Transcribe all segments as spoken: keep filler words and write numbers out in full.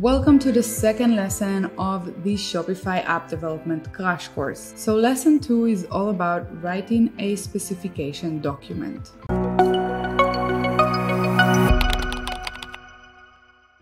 Welcome to the second lesson of the Shopify App Development Crash Course. So lesson two is all about writing a specification document.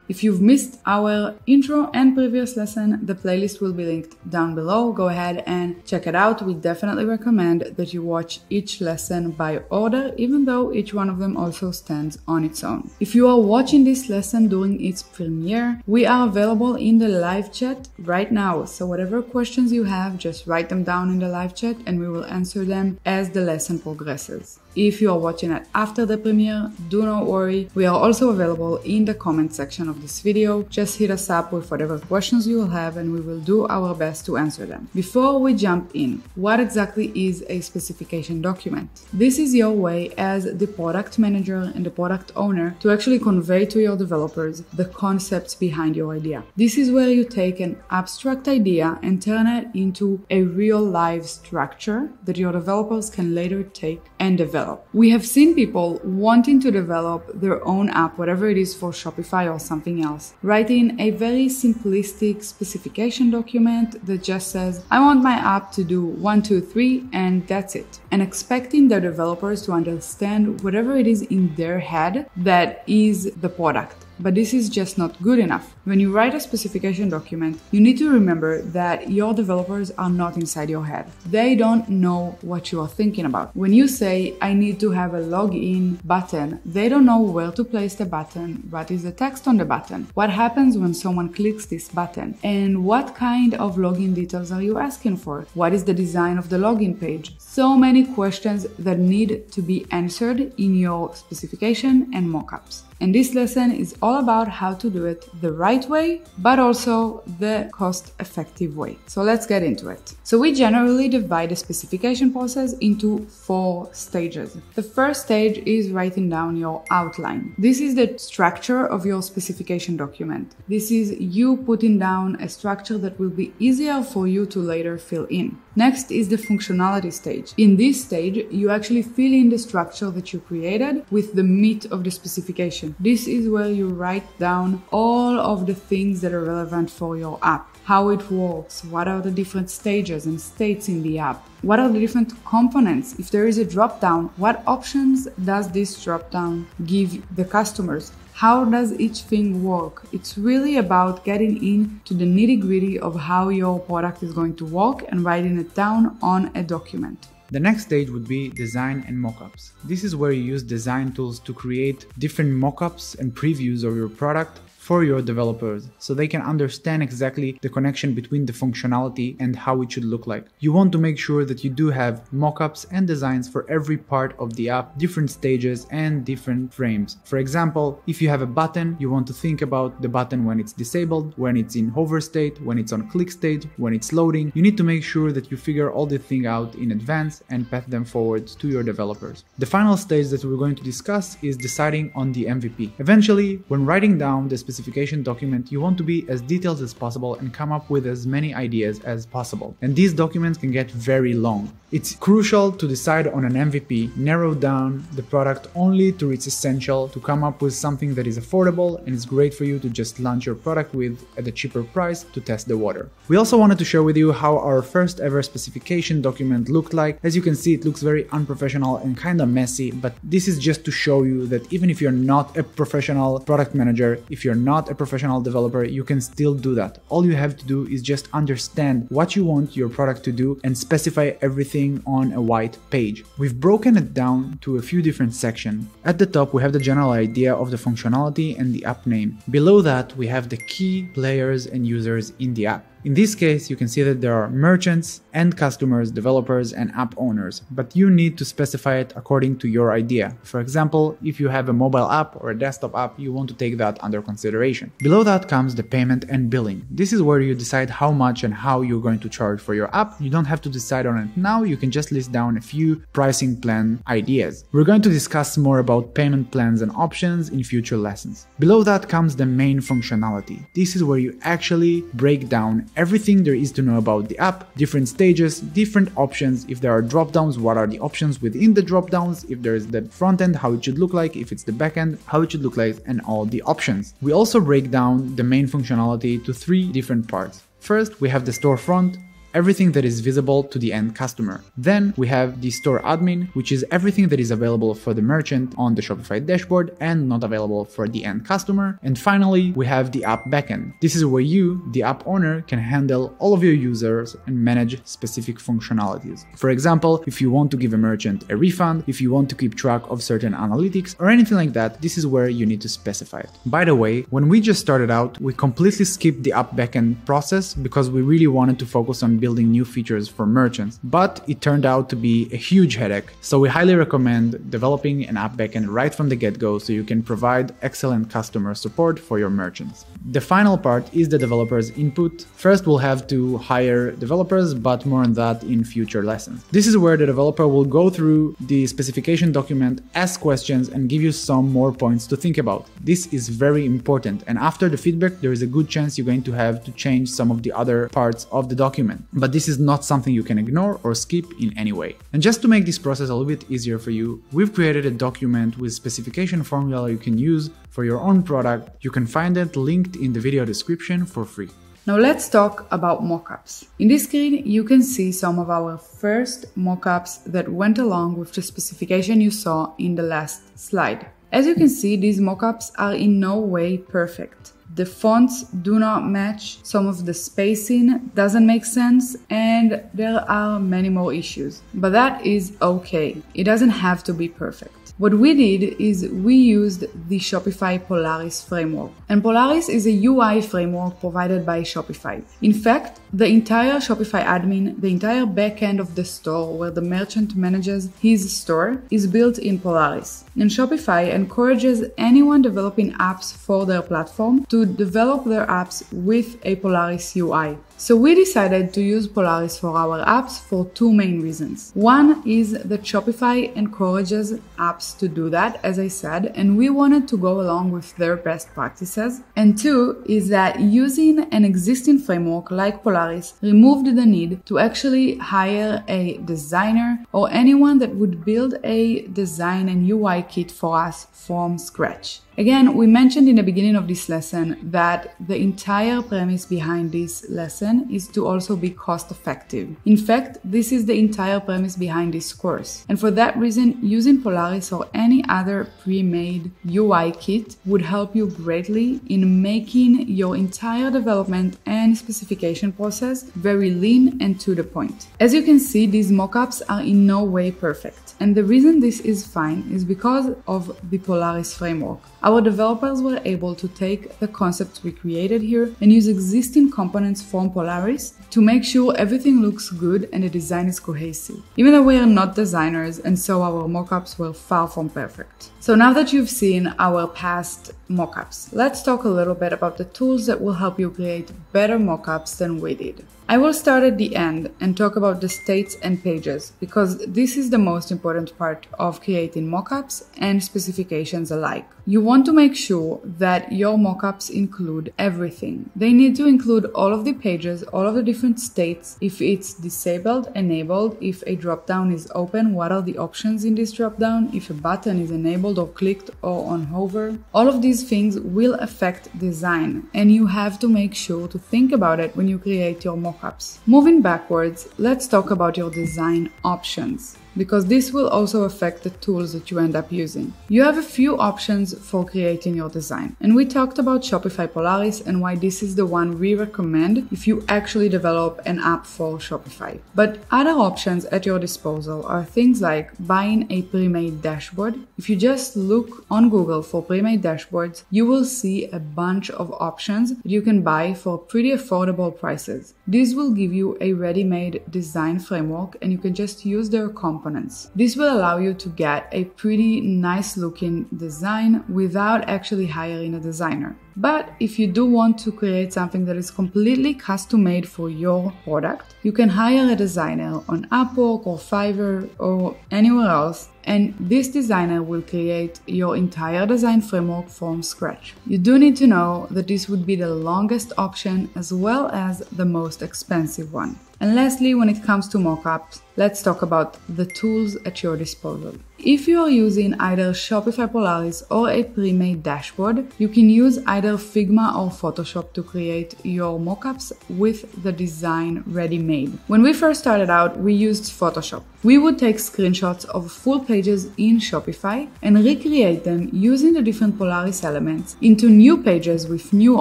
If you've missed our intro and previous lesson, the playlist will be linked down below. Go ahead and check it out. We definitely recommend that you watch each lesson by order, even though each one of them also stands on its own. If you are watching this lesson during its premiere, we are available in the live chat right now. So whatever questions you have, just write them down in the live chat and we will answer them as the lesson progresses. If you are watching it after the premiere, do not worry. We are also available in the comment section of this video. Just hit us up with whatever questions you will have and we will do our best to answer them. Before we jump in, what exactly is a specification document? This is your way as the product manager and the product owner to actually convey to your developers the concepts behind your idea. This is where you take an abstract idea and turn it into a real live structure that your developers can later take and develop. We have seen people wanting to develop their own app, whatever it is, for Shopify or something else, writing a very simplistic specification document that just says, I want my app to do one, two, three, and that's it. And expecting their developers to understand whatever it is in their head that is the product. But this is just not good enough. When you write a specification document, you need to remember that your developers are not inside your head. They don't know what you are thinking about. When you say, I need to have a login button, they don't know where to place the button, what is the text on the button, what happens when someone clicks this button, and what kind of login details are you asking for? What is the design of the login page? So many questions that need to be answered in your specification and mockups. And this lesson is all about how to do it the right way, but also the cost-effective way. So let's get into it. So we generally divide the specification process into four stages. The first stage is writing down your outline. This is the structure of your specification document. This is you putting down a structure that will be easier for you to later fill in. Next is the functionality stage. In this stage, you actually fill in the structure that you created with the meat of the specification. This is where you write down all of the things that are relevant for your app, how it works, what are the different stages and states in the app, what are the different components, if there is a drop-down, what options does this drop-down give the customers, how does each thing work? It's really about getting into the nitty-gritty of how your product is going to work and writing it down on a document. The next stage would be design and mockups. This is where you use design tools to create different mockups and previews of your product for your developers, so they can understand exactly the connection between the functionality and how it should look like. You want to make sure that you do have mockups and designs for every part of the app, different stages and different frames. For example, if you have a button, you want to think about the button when it's disabled, when it's in hover state, when it's on click state, when it's loading. You need to make sure that you figure all the thing out in advance and pass them forward to your developers. The final stage that we're going to discuss is deciding on the M V P. Eventually, when writing down the specific specification document, you want to be as detailed as possible and come up with as many ideas as possible. And these documents can get very long. It's crucial to decide on an M V P, narrow down the product only to its essential, to come up with something that is affordable and is great for you to just launch your product with at a cheaper price to test the water. We also wanted to share with you how our first ever specification document looked like. As you can see, it looks very unprofessional and kind of messy, but this is just to show you that even if you're not a professional product manager, if you're not a professional developer, you can still do that. All you have to do is just understand what you want your product to do and specify everything on a white page. We've broken it down to a few different sections. At the top, we have the general idea of the functionality and the app name. Below that, we have the key players and users in the app. In this case, you can see that there are merchants, end customers, developers, and app owners, but you need to specify it according to your idea. For example, if you have a mobile app or a desktop app, you want to take that under consideration. Below that comes the payment and billing. This is where you decide how much and how you're going to charge for your app. You don't have to decide on it now, you can just list down a few pricing plan ideas. We're going to discuss more about payment plans and options in future lessons. Below that comes the main functionality. This is where you actually break down everything there is to know about the app, different stages, different options, if there are dropdowns, what are the options within the dropdowns, if there is the front end, how it should look like, if it's the back end, how it should look like, and all the options. We also break down the main functionality to three different parts. First, we have the storefront, everything that is visible to the end customer. Then we have the store admin, which is everything that is available for the merchant on the Shopify dashboard and not available for the end customer. And finally, we have the app backend. This is where you, the app owner, can handle all of your users and manage specific functionalities. For example, if you want to give a merchant a refund, if you want to keep track of certain analytics or anything like that, this is where you need to specify it. By the way, when we just started out, we completely skipped the app backend process because we really wanted to focus on building new features for merchants, but it turned out to be a huge headache. So we highly recommend developing an app backend right from the get-go so you can provide excellent customer support for your merchants. The final part is the developer's input. First, we'll have to hire developers, but more on that in future lessons. This is where the developer will go through the specification document, ask questions, and give you some more points to think about. This is very important, and after the feedback, there is a good chance you're going to have to change some of the other parts of the document. But this is not something you can ignore or skip in any way. And just to make this process a little bit easier for you, we've created a document with specification formula you can use for your own product. You can find it linked in the video description for free. Now let's talk about mockups. In this screen, you can see some of our first mockups that went along with the specification you saw in the last slide. As you can see, these mockups are in no way perfect. The fonts do not match, some of the spacing doesn't make sense, and there are many more issues. But that is okay. It doesn't have to be perfect. What we did is we used the Shopify Polaris framework. And Polaris is a U I framework provided by Shopify. In fact, the entire Shopify admin, the entire backend of the store where the merchant manages his store, is built in Polaris. And Shopify encourages anyone developing apps for their platform to develop their apps with a Polaris U I. So we decided to use Polaris for our apps for two main reasons. One is that Shopify encourages apps to do that, as I said, and we wanted to go along with their best practices. And two is that using an existing framework like Polaris removed the need to actually hire a designer or anyone that would build a design and U I kit for us from scratch. Again, we mentioned in the beginning of this lesson that the entire premise behind this lesson is to also be cost effective. In fact, this is the entire premise behind this course. And for that reason, using Polaris or any other pre-made U I kit would help you greatly in making your entire development and specification process very lean and to the point. As you can see, these mockups are in no way perfect. And the reason this is fine is because of the Polaris framework. Our developers were able to take the concepts we created here and use existing components from Polaris to make sure everything looks good and the design is cohesive. Even though we are not designers, and so our mockups were far from perfect. So now that you've seen our past mockups, let's talk a little bit about the tools that will help you create better mockups than we did. I will start at the end and talk about the states and pages, because this is the most important part of creating mockups and specifications alike. You want to make sure that your mockups include everything. They need to include all of the pages, all of the different states, if it's disabled, enabled, if a dropdown is open, what are the options in this dropdown, if a button is enabled or clicked or on hover. All of these things will affect design, and you have to make sure to think about it when you create your mockups. Moving backwards, let's talk about your design options, because this will also affect the tools that you end up using. You have a few options for creating your design, and we talked about Shopify Polaris and why this is the one we recommend if you actually develop an app for Shopify. But other options at your disposal are things like buying a pre-made dashboard. If you just look on Google for pre-made dashboards, you will see a bunch of options you can buy for pretty affordable prices. These will give you a ready-made design framework, and you can just use their components. This will allow you to get a pretty nice looking design without actually hiring a designer. But if you do want to create something that is completely custom made for your product, you can hire a designer on Upwork or Fiverr or anywhere else, and this designer will create your entire design framework from scratch. You do need to know that this would be the longest option as well as the most expensive one. And lastly, when it comes to mockups, let's talk about the tools at your disposal. If you are using either Shopify Polaris or a pre-made dashboard, you can use either Figma or Photoshop to create your mockups with the design ready-made. When we first started out, we used Photoshop. We would take screenshots of full pages in Shopify and recreate them using the different Polaris elements into new pages with new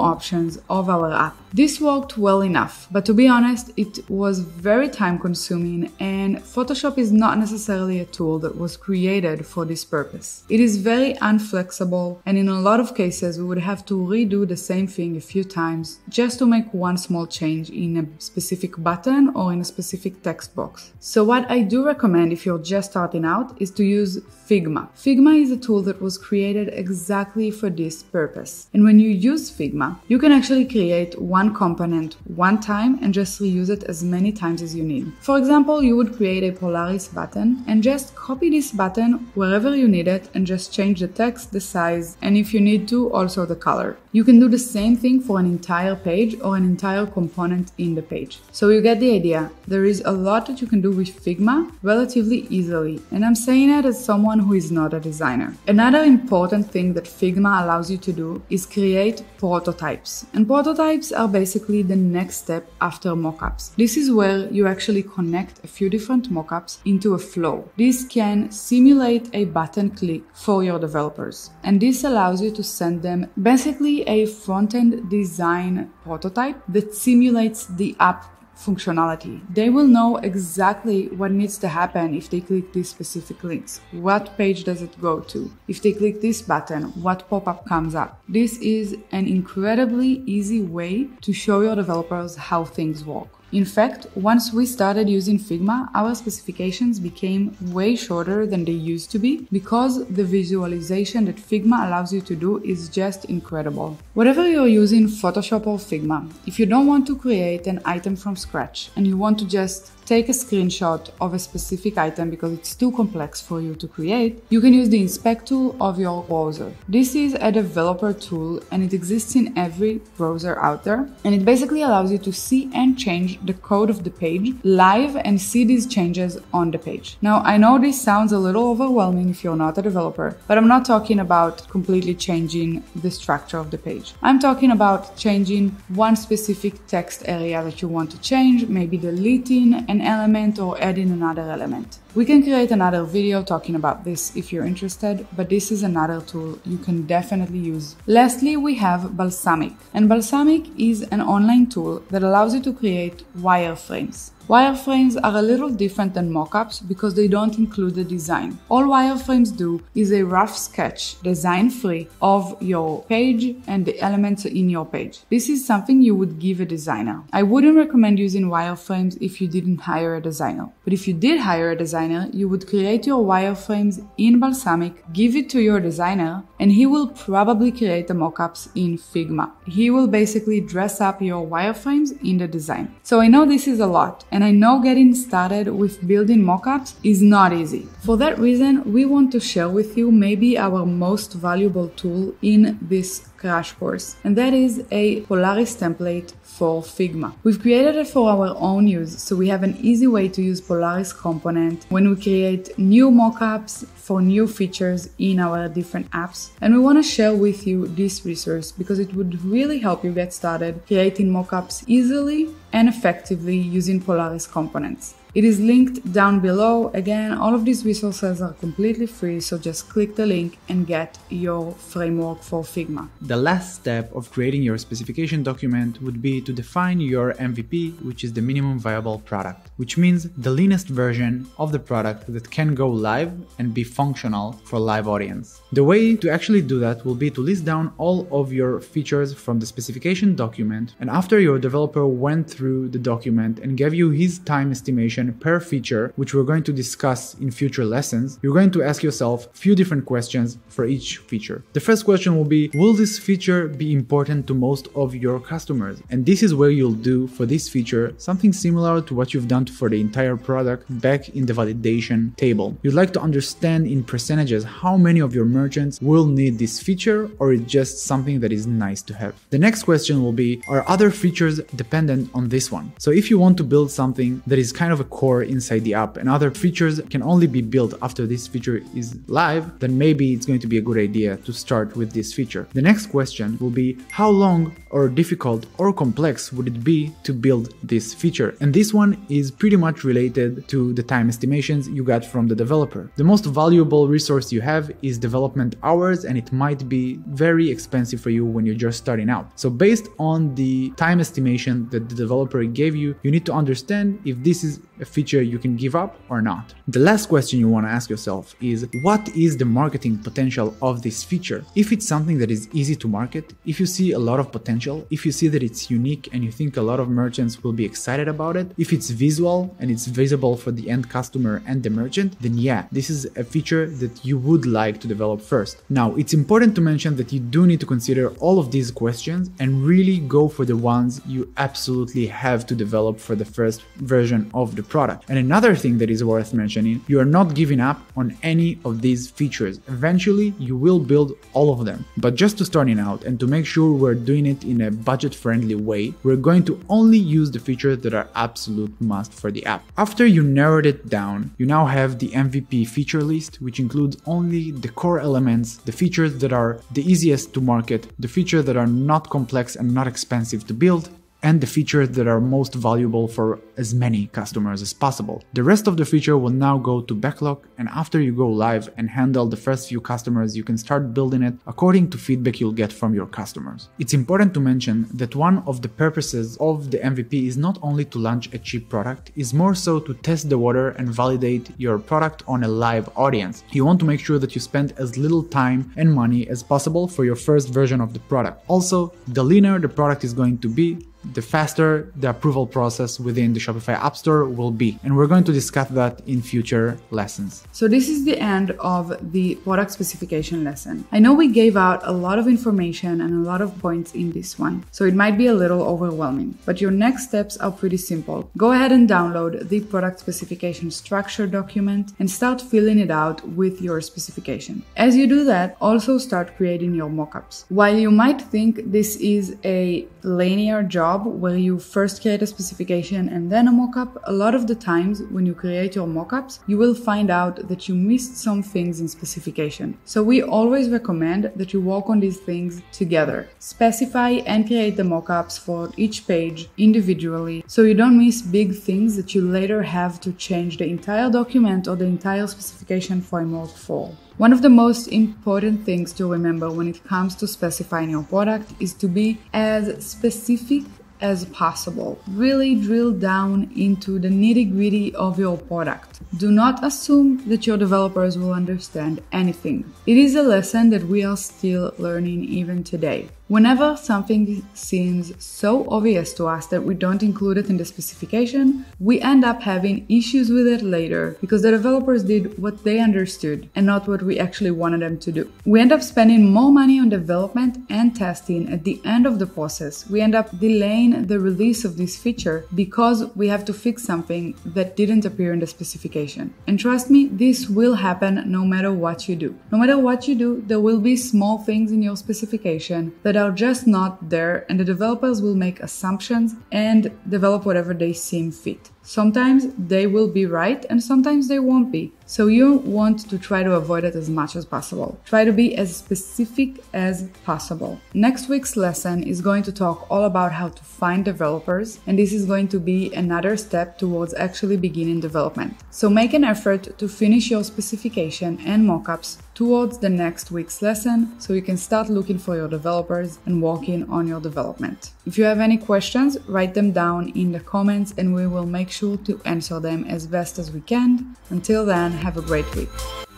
options of our app. This worked well enough, but to be honest, it was very time-consuming, and Photoshop is not necessarily a tool that was created for this purpose. It is very unflexible, and in a lot of cases, we would have to redo the same thing a few times just to make one small change in a specific button or in a specific text box. So what I do recommend if you're just starting out is to use Figma. Figma is a tool that was created exactly for this purpose, and when you use Figma, you can actually create one One component one time and just reuse it as many times as you need. For example, you would create a Polaris button and just copy this button wherever you need it and just change the text, the size, and if you need to, also the color. You can do the same thing for an entire page or an entire component in the page. So you get the idea. There is a lot that you can do with Figma relatively easily, and I'm saying it as someone who is not a designer. Another important thing that Figma allows you to do is create prototypes. And prototypes are basically the next step after mockups. This is where you actually connect a few different mockups into a flow. This can simulate a button click for your developers, and this allows you to send them basically a front-end design prototype that simulates the app functionality. They will know exactly what needs to happen if they click these specific links. What page does it go to? If they click this button, what pop-up comes up? This is an incredibly easy way to show your developers how things work. In fact, once we started using Figma, our specifications became way shorter than they used to be because the visualization that Figma allows you to do is just incredible. Whatever you're using, Photoshop or Figma, if you don't want to create an item from scratch and you want to just take a screenshot of a specific item because it's too complex for you to create, you can use the inspect tool of your browser. This is a developer tool and it exists in every browser out there, and it basically allows you to see and change the code of the page live and see these changes on the page. Now, I know this sounds a little overwhelming if you're not a developer, but I'm not talking about completely changing the structure of the page. I'm talking about changing one specific text area that you want to change, maybe deleting an element or adding another element. We can create another video talking about this if you're interested, but this is another tool you can definitely use. Lastly, we have Balsamiq. And Balsamiq is an online tool that allows you to create wireframes. Wireframes are a little different than mockups because they don't include the design. All wireframes do is a rough sketch, design-free, of your page and the elements in your page. This is something you would give a designer. I wouldn't recommend using wireframes if you didn't hire a designer. But if you did hire a designer, you would create your wireframes in Balsamiq, give it to your designer, and he will probably create the mockups in Figma. He will basically dress up your wireframes in the design. So I know this is a lot, and I know getting started with building mockups is not easy. For that reason, we want to share with you maybe our most valuable tool in this crash course, and that is a Polaris template for Figma. We've created it for our own use, so we have an easy way to use Polaris component when we create new mockups for new features in our different apps. And we want to share with you this resource because it would really help you get started creating mockups easily and effectively using Polaris components. It is linked down below. Again, all of these resources are completely free, so just click the link and get your framework for Figma. The last step of creating your specification document would be to define your M V P, which is the minimum viable product, which means the leanest version of the product that can go live and be functional for a live audience. The way to actually do that will be to list down all of your features from the specification document, and after your developer went through the document and gave you his time estimation question per feature, which we're going to discuss in future lessons, you're going to ask yourself a few different questions for each feature. The first question will be, will this feature be important to most of your customers? And this is where you'll do for this feature something similar to what you've done for the entire product back in the validation table. You'd like to understand in percentages how many of your merchants will need this feature, or it's just something that is nice to have. The next question will be, are other features dependent on this one? So if you want to build something that is kind of a core inside the app and other features can only be built after this feature is live, then maybe it's going to be a good idea to start with this feature. The next question will be, how long or difficult or complex would it be to build this feature? And this one is pretty much related to the time estimations you got from the developer. The most valuable resource you have is development hours, and it might be very expensive for you when you're just starting out. So based on the time estimation that the developer gave you, you need to understand if this is a feature you can give up or not. The last question you want to ask yourself is, what is the marketing potential of this feature? If it's something that is easy to market, if you see a lot of potential, if you see that it's unique and you think a lot of merchants will be excited about it, if it's visual and it's visible for the end customer and the merchant, then yeah, this is a feature that you would like to develop first. Now, it's important to mention that you do need to consider all of these questions and really go for the ones you absolutely have to develop for the first version of the product. And another thing that is worth mentioning, you are not giving up on any of these features. Eventually, you will build all of them. But just to starting out and to make sure we're doing it in a budget-friendly way, we're going to only use the features that are absolute must for the app. After you narrowed it down, you now have the M V P feature list, which includes only the core elements, the features that are the easiest to market, the features that are not complex and not expensive to build, and the features that are most valuable for as many customers as possible. The rest of the feature will now go to backlog, and after you go live and handle the first few customers, you can start building it according to feedback you'll get from your customers. It's important to mention that one of the purposes of the M V P is not only to launch a cheap product, it's more so to test the water and validate your product on a live audience. You want to make sure that you spend as little time and money as possible for your first version of the product. Also, the leaner the product is going to be, the faster the approval process within the Shopify App Store will be. And we're going to discuss that in future lessons. So this is the end of the product specification lesson. I know we gave out a lot of information and a lot of points in this one, so it might be a little overwhelming, but your next steps are pretty simple. Go ahead and download the product specification structure document and start filling it out with your specification. As you do that, also start creating your mockups. While you might think this is a linear job where you first create a specification and then a mockup, a lot of the times when you create your mockups, you will find out that you missed some things in specification. So we always recommend that you work on these things together. Specify and create the mockups for each page individually, so you don't miss big things that you later have to change the entire document or the entire specification framework for. One of the most important things to remember when it comes to specifying your product is to be as specific as possible. Really drill down into the nitty-gritty of your product. Do not assume that your developers will understand anything. It is a lesson that we are still learning even today. Whenever something seems so obvious to us that we don't include it in the specification, we end up having issues with it later because the developers did what they understood and not what we actually wanted them to do. We end up spending more money on development and testing at the end of the process. We end up delaying the release of this feature because we have to fix something that didn't appear in the specification. And trust me, this will happen no matter what you do. No matter what you do, there will be small things in your specification that are are just not there, and the developers will make assumptions and develop whatever they seem fit. Sometimes they will be right and sometimes they won't be. So you want to try to avoid it as much as possible. Try to be as specific as possible. Next week's lesson is going to talk all about how to find developers, and this is going to be another step towards actually beginning development. So make an effort to finish your specification and mockups towards the next week's lesson so you can start looking for your developers and working on your development. If you have any questions, write them down in the comments and we will make sure to answer them as best as we can. Until then, have a great week.